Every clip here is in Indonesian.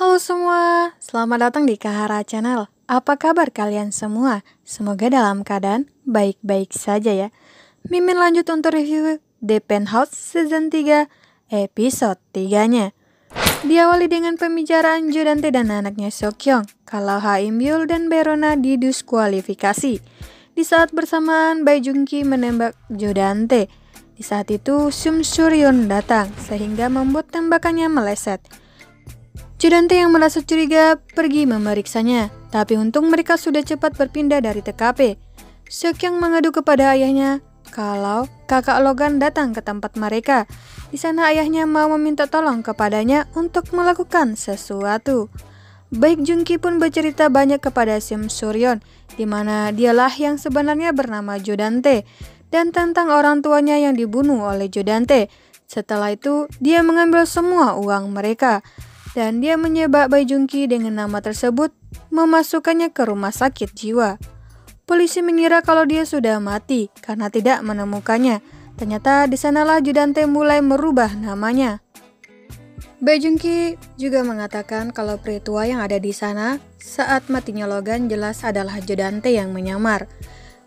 Halo semua, selamat datang di Kahara Channel. Apa kabar kalian semua? Semoga dalam keadaan baik-baik saja ya. Mimin lanjut untuk review The Penthouse Season 3 Episode 3-nya. Diawali dengan pembicaraan Ju Dan-tae dan anaknya Seok-kyung kalau Haim Yul dan Verona didiskualifikasi. Di saat bersamaan, Baek Jun-gi menembak Ju Dan-tae. Di saat itu, Shim Su-ryeon datang sehingga membuat tembakannya meleset. Ju Dan-tae yang merasa curiga pergi memeriksanya, tapi untung mereka sudah cepat berpindah dari TKP. Seok-kyung mengadu kepada ayahnya kalau kakak Logan datang ke tempat mereka. Di sana ayahnya mau meminta tolong kepadanya untuk melakukan sesuatu. Baek Jun-gi pun bercerita banyak kepada Shim Su-ryeon, di mana dialah yang sebenarnya bernama Jo Dan-tae, dan tentang orang tuanya yang dibunuh oleh Jo Dan-tae. Setelah itu, dia mengambil semua uang mereka. Dan dia menyebak Baek Jun-gi dengan nama tersebut, memasukkannya ke rumah sakit jiwa. Polisi mengira kalau dia sudah mati karena tidak menemukannya. Ternyata di sanalah Ju Dan-tae mulai merubah namanya. Baek Jun-gi juga mengatakan kalau peritua yang ada di sana saat matinya Logan jelas adalah Jo Dan-tae yang menyamar.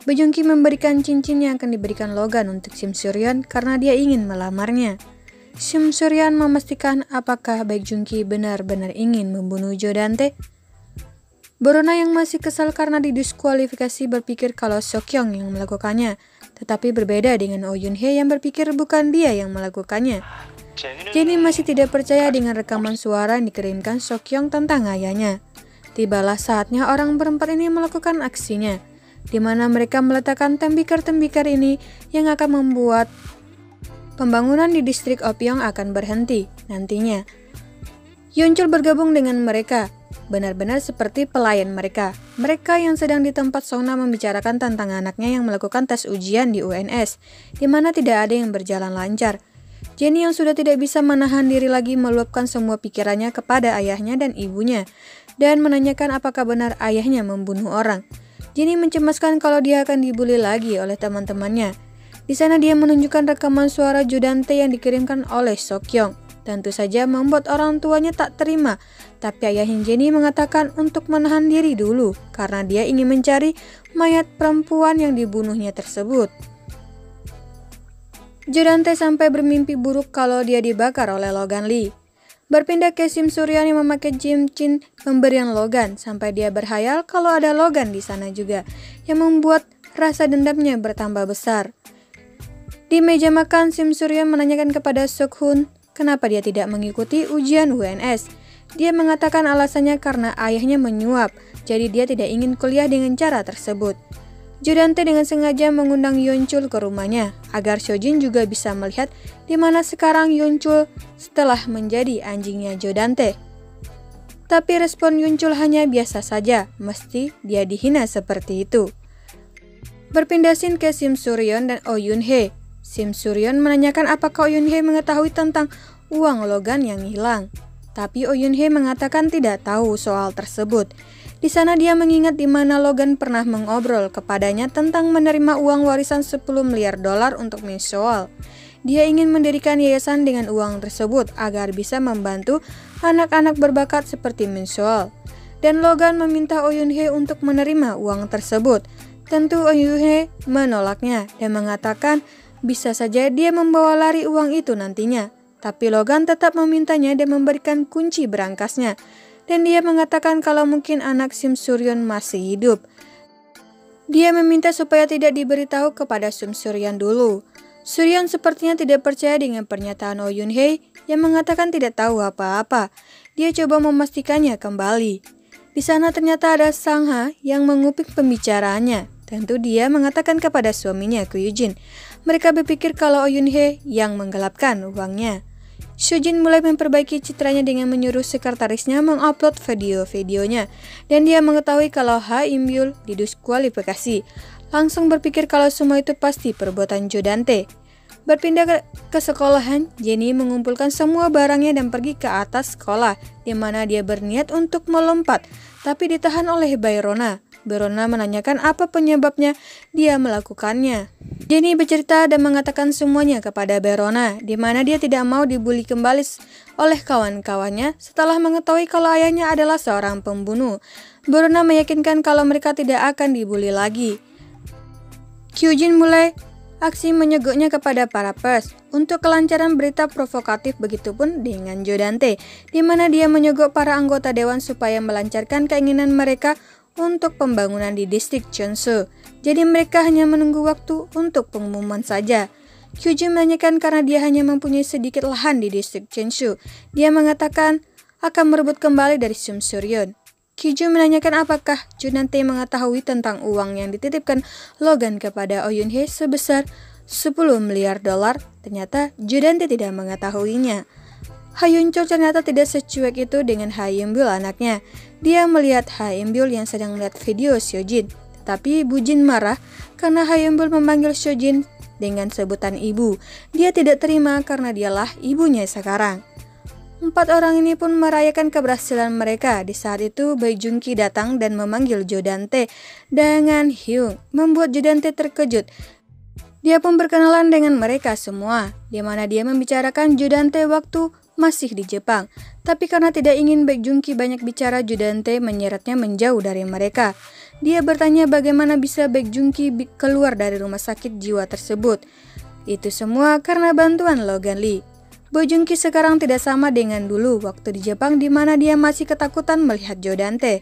Baek Jun-gi memberikan cincin yang akan diberikan Logan untuk Shim Su-ryeon karena dia ingin melamarnya. Shim Su-ryeon memastikan apakah Baek Jun-gi benar-benar ingin membunuh Jo Dan-tae. Verona yang masih kesal karena didiskualifikasi berpikir kalau Seok-kyung yang melakukannya, tetapi berbeda dengan Oh Yoon Hae yang berpikir bukan dia yang melakukannya. Jenny masih tidak percaya dengan rekaman suara yang dikirimkan Seok-kyung tentang ayahnya. Tibalah saatnya orang berempat ini melakukan aksinya, di mana mereka meletakkan tembikar-tembikar ini yang akan membuat pembangunan di distrik Oppyeong akan berhenti nantinya. Yoon-chul bergabung dengan mereka, benar-benar seperti pelayan mereka. Mereka yang sedang di tempat sauna membicarakan tentang anaknya yang melakukan tes ujian di UNS, di mana tidak ada yang berjalan lancar. Jenny yang sudah tidak bisa menahan diri lagi meluapkan semua pikirannya kepada ayahnya dan ibunya, dan menanyakan apakah benar ayahnya membunuh orang. Jenny mencemaskan kalau dia akan dibully lagi oleh teman-temannya. Di sana dia menunjukkan rekaman suara Jo Dan-tae yang dikirimkan oleh Seok-kyung. Tentu saja membuat orang tuanya tak terima, tapi ayahnya Jenny mengatakan untuk menahan diri dulu karena dia ingin mencari mayat perempuan yang dibunuhnya tersebut. Jo Dan-tae sampai bermimpi buruk kalau dia dibakar oleh Logan Lee. Berpindah ke Shim Su-ryeon yang memakai cincin pemberian Logan sampai dia berhayal kalau ada Logan di sana juga, yang membuat rasa dendamnya bertambah besar. Di meja makan, Shim Su-ryeon menanyakan kepada Seok-hoon kenapa dia tidak mengikuti ujian UNS. Dia mengatakan alasannya karena ayahnya menyuap, jadi dia tidak ingin kuliah dengan cara tersebut. Jo Dan-tae dengan sengaja mengundang Yoon-chul ke rumahnya, agar Seo Jin juga bisa melihat di mana sekarang Yoon-chul setelah menjadi anjingnya Jo Dan-tae. Tapi respon Yoon-chul hanya biasa saja, mesti dia dihina seperti itu. Berpindah scene ke Shim Su-ryeon dan Oh Yoon Hae. Shim Su-ryeon menanyakan apakah Oh Yoon Hae mengetahui tentang uang Logan yang hilang. Tapi Oh Yoon Hae mengatakan tidak tahu soal tersebut. Di sana dia mengingat di mana Logan pernah mengobrol kepadanya tentang menerima uang warisan 10 miliar dolar untuk Min-seol. Dia ingin mendirikan yayasan dengan uang tersebut agar bisa membantu anak-anak berbakat seperti Min-seol. Dan Logan meminta Oh Yoon Hae untuk menerima uang tersebut. Tentu Oh Yoon Hae menolaknya dan mengatakan bisa saja dia membawa lari uang itu nantinya, tapi Logan tetap memintanya dan memberikan kunci berangkasnya. Dan dia mengatakan kalau mungkin anak Shim Su-ryeon masih hidup. Dia meminta supaya tidak diberitahu kepada Shim Su-ryeon dulu. Su-ryeon sepertinya tidak percaya dengan pernyataan Oh Yoon Hae yang mengatakan tidak tahu apa-apa. Dia coba memastikannya kembali. Di sana ternyata ada Sangha yang menguping pembicaraannya. Tentu dia mengatakan kepada suaminya Kyu-jin. Mereka berpikir kalau Oh Yoon Hae yang menggelapkan uangnya. Seo Jin mulai memperbaiki citranya dengan menyuruh sekretarisnya mengupload video-videonya. Dan dia mengetahui kalau Haim Yul didiskualifikasi. Langsung berpikir kalau semua itu pasti perbuatan Jo Dan-tae. Berpindah ke sekolahan, Jenny mengumpulkan semua barangnya dan pergi ke atas sekolah, di mana dia berniat untuk melompat, tapi ditahan oleh Verona. Verona menanyakan apa penyebabnya dia melakukannya. Jenny bercerita dan mengatakan semuanya kepada Verona, di mana dia tidak mau dibully kembali oleh kawan-kawannya setelah mengetahui kalau ayahnya adalah seorang pembunuh. Verona meyakinkan kalau mereka tidak akan dibully lagi. Kyu-jin mulai aksi menyeguknya kepada para pers untuk kelancaran berita provokatif, begitupun dengan Ju Dan-tae, di mana dia menyeguk para anggota dewan supaya melancarkan keinginan mereka untuk pembangunan di distrik Cheongsu. Jadi mereka hanya menunggu waktu untuk pengumuman saja. Kyu-jin menanyakan karena dia hanya mempunyai sedikit lahan di distrik Cheongsu. Dia mengatakan akan merebut kembali dari Shim Su-ryeon. Kyu-jin menanyakan apakah Ju Dan-tae mengetahui tentang uang yang dititipkan Logan kepada Oh Yoon Hae sebesar 10 miliar dolar. Ternyata Ju Dan-tae tidak mengetahuinya. Ha Yun-chul ternyata tidak secuek itu dengan Haim Yul anaknya. Dia melihat Haim Yul yang sedang melihat video Seo Jin. Tetapi Bu Jin marah karena Haim Yul memanggil Seo Jin dengan sebutan ibu. Dia tidak terima karena dialah ibunya sekarang. Empat orang ini pun merayakan keberhasilan mereka. Di saat itu, Baek Jun-gi datang dan memanggil Jo Dan-tae dengan Hyung, membuat Jo Dan-tae terkejut. Dia pun berkenalan dengan mereka semua, di mana dia membicarakan Jo Dan-tae waktu masih di Jepang. Tapi karena tidak ingin Baek Jun-gi banyak bicara, Jo Dan-tae menyeretnya menjauh dari mereka. Dia bertanya bagaimana bisa Baek Jun-gi keluar dari rumah sakit jiwa tersebut. Itu semua karena bantuan Logan Lee. Baek Jun-gi sekarang tidak sama dengan dulu waktu di Jepang, di mana dia masih ketakutan melihat Jo Dan-tae.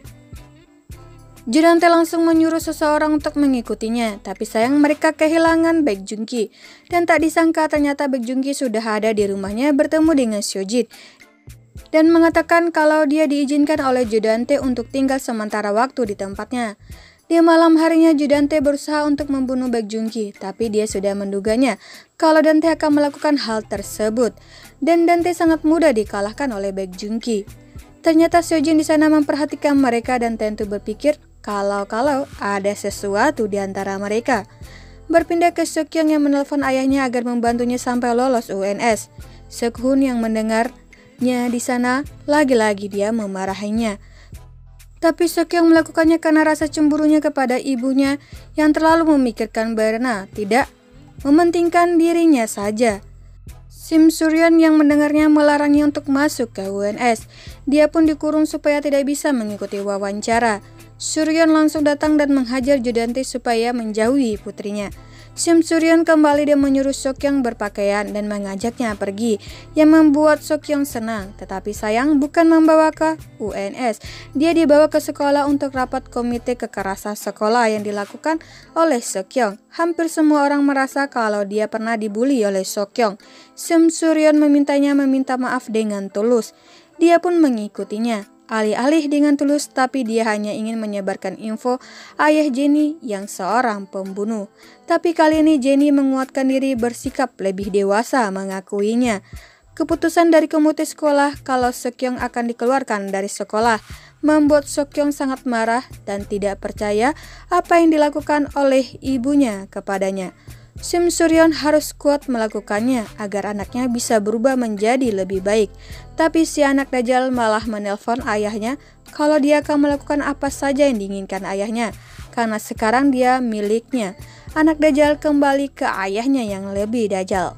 Jo Dan-tae langsung menyuruh seseorang untuk mengikutinya, tapi sayang mereka kehilangan Baek Jun-gi. Dan tak disangka ternyata Baek Jun-gi sudah ada di rumahnya bertemu dengan Seo Jin dan mengatakan kalau dia diizinkan oleh Jo Dan-tae untuk tinggal sementara waktu di tempatnya. Di malam harinya, Ju Dan-tae berusaha untuk membunuh Baek Jun-gi, tapi dia sudah menduganya kalau Dan-tae akan melakukan hal tersebut. Dan Dan-tae sangat mudah dikalahkan oleh Baek Jun-gi. Ternyata Seo Jin di sana memperhatikan mereka dan tentu berpikir kalau ada sesuatu di antara mereka. Berpindah ke Seok-kyung yang menelpon ayahnya agar membantunya sampai lolos UNS. Seok-hoon yang mendengarnya di sana lagi-lagi dia memarahinya. Tapi Seok-kyung melakukannya karena rasa cemburunya kepada ibunya yang terlalu memikirkan Verona, tidak mementingkan dirinya saja. Shim Su-ryeon yang mendengarnya melarangnya untuk masuk ke UNS. Dia pun dikurung supaya tidak bisa mengikuti wawancara. Su-ryeon langsung datang dan menghajar Jo Dan-tae supaya menjauhi putrinya. Shim Su-ryeon kembali dan menyuruh Seok-kyung berpakaian dan mengajaknya pergi, yang membuat Seok-kyung senang. Tetapi sayang bukan membawa ke UNS. Dia dibawa ke sekolah untuk rapat komite kekerasan sekolah yang dilakukan oleh Seok-kyung. Hampir semua orang merasa kalau dia pernah dibully oleh Seok-kyung. Shim Su-ryeon memintanya meminta maaf dengan tulus. Dia pun mengikutinya. Alih-alih dengan tulus, tapi dia hanya ingin menyebarkan info ayah Jenny yang seorang pembunuh. Tapi kali ini Jenny menguatkan diri bersikap lebih dewasa mengakuinya. Keputusan dari komite sekolah kalau Seok-kyung akan dikeluarkan dari sekolah membuat Seok-kyung sangat marah dan tidak percaya apa yang dilakukan oleh ibunya kepadanya. Shim Su-ryeon harus kuat melakukannya agar anaknya bisa berubah menjadi lebih baik. Tapi si anak dajjal malah menelpon ayahnya kalau dia akan melakukan apa saja yang diinginkan ayahnya, karena sekarang dia miliknya. Anak dajjal kembali ke ayahnya yang lebih dajjal.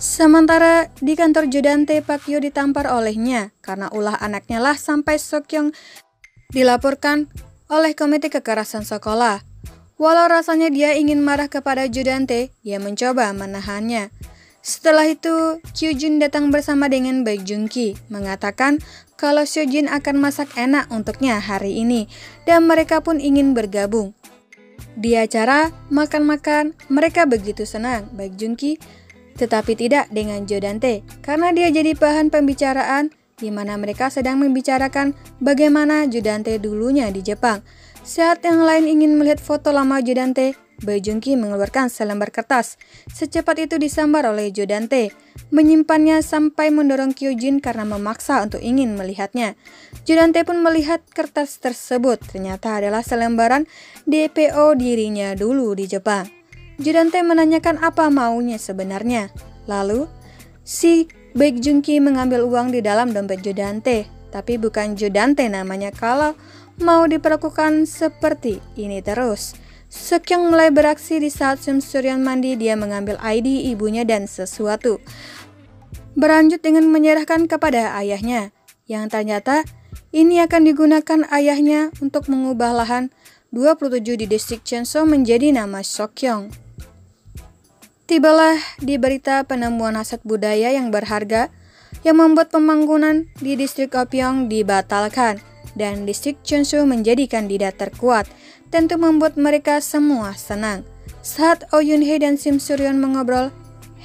Sementara di kantor Jo Dan-tae, Pak Yo ditampar olehnya karena ulah anaknya lah sampai Seok-kyung dilaporkan oleh komite kekerasan sekolah. Walau rasanya dia ingin marah kepada Jo Dan-tae, dia mencoba menahannya. Setelah itu, Kyu-jin datang bersama dengan Baek Jun-gi, mengatakan kalau Seo Jin akan masak enak untuknya hari ini, dan mereka pun ingin bergabung. Di acara makan-makan, mereka begitu senang Baek Jun-gi, tetapi tidak dengan Jo Dan-tae, karena dia jadi bahan pembicaraan di mana mereka sedang membicarakan bagaimana Jo Dan-tae dulunya di Jepang. Saat yang lain ingin melihat foto lama Jo Dan-tae, Baek Jun-gi mengeluarkan selembar kertas. Secepat itu disambar oleh Jo Dan-tae, menyimpannya sampai mendorong Kyu-jin karena memaksa untuk ingin melihatnya. Jo Dan-tae pun melihat kertas tersebut, ternyata adalah selembaran DPO dirinya dulu di Jepang. Ju Dan-tae menanyakan apa maunya sebenarnya. Lalu, si Baek Jun-gi mengambil uang di dalam dompet Ju Dan-tae. Tapi bukan Ju Dan-tae namanya kalau mau diperlakukan seperti ini terus. Seok-kyung mulai beraksi di saat Shim Su-ryeon mandi, dia mengambil ID ibunya dan sesuatu. Berlanjut dengan menyerahkan kepada ayahnya, yang ternyata ini akan digunakan ayahnya untuk mengubah lahan 27 di distrik Cheongsu menjadi nama Seok-kyung. Tibalah di berita penemuan aset budaya yang berharga yang membuat pembangunan di distrik Oppyeong dibatalkan dan distrik Cheongsu menjadi kandidat terkuat. Tentu membuat mereka semua senang. Saat Oh Yoon Hae dan Shim Su-ryeon mengobrol,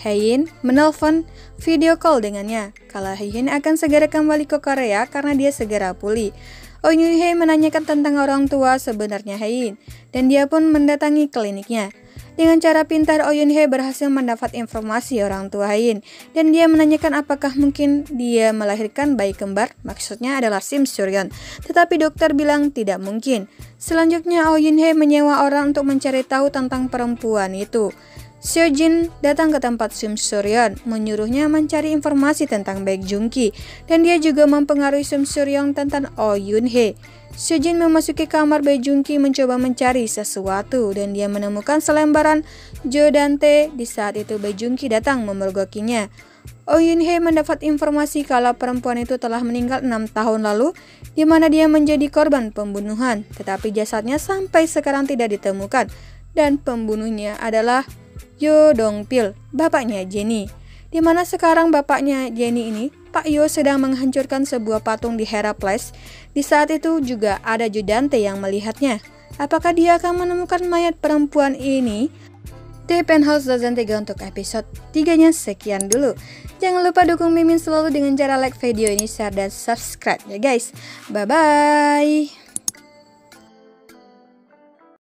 Haein menelpon video call dengannya. Kalau Haein akan segera kembali ke Korea karena dia segera pulih. Oh Yoon Hae menanyakan tentang orang tua sebenarnya Haein, dan dia pun mendatangi kliniknya. Dengan cara pintar, Oh Yoon Hae berhasil mendapat informasi orang tua Haein, dan dia menanyakan apakah mungkin dia melahirkan bayi kembar, maksudnya adalah Shim Su-ryeon. Tetapi dokter bilang tidak mungkin. Selanjutnya Oh Yoon Hae menyewa orang untuk mencari tahu tentang perempuan itu. Seo Jin datang ke tempat Shim Su-ryeon, menyuruhnya mencari informasi tentang Baek Jun-gi, dan dia juga mempengaruhi Shim Su-ryeon tentang Oh Yoon Hae. Seo Jin memasuki kamar Baek Jun-gi mencoba mencari sesuatu, dan dia menemukan selembaran Jo Dan-tae. Di saat itu Baek Jun-gi datang memergokinya. Oh Yoon Hae mendapat informasi kalau perempuan itu telah meninggal 6 tahun lalu, di mana dia menjadi korban pembunuhan, tetapi jasadnya sampai sekarang tidak ditemukan, dan pembunuhnya adalah Jo Dong Pil, bapaknya Jenny. Di mana sekarang bapaknya Jenny ini, Pak Yo, sedang menghancurkan sebuah patung di Hera Place. Di saat itu juga ada Ju Dan-tae yang melihatnya. Apakah dia akan menemukan mayat perempuan ini? The Penthouse Season 3 untuk episode 3-nya sekian dulu. Jangan lupa dukung Mimin selalu dengan cara like video ini, share, dan subscribe ya guys. Bye-bye.